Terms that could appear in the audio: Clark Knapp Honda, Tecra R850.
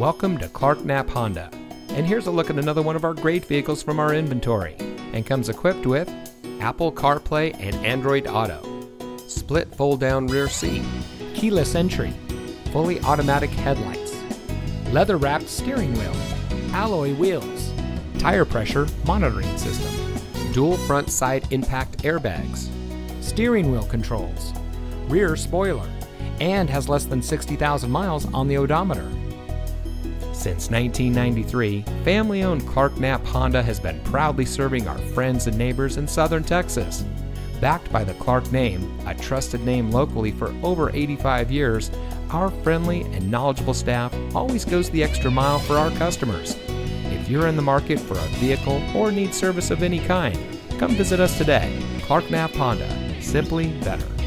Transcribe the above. Welcome to Clark Knapp Honda, and here's a look at another one of our great vehicles from our inventory, and comes equipped with Apple CarPlay and Android Auto, split fold-down rear seat, keyless entry, fully automatic headlights, leather-wrapped steering wheel, alloy wheels, tire pressure monitoring system, dual front side impact airbags, steering wheel controls, rear spoiler, and has less than 60,000 miles on the odometer. Since 1993, family-owned Clark Knapp Honda has been proudly serving our friends and neighbors in southern Texas. Backed by the Clark name, a trusted name locally for over 85 years, our friendly and knowledgeable staff always goes the extra mile for our customers. If you're in the market for a vehicle or need service of any kind, come visit us today. Clark Knapp Honda, simply better.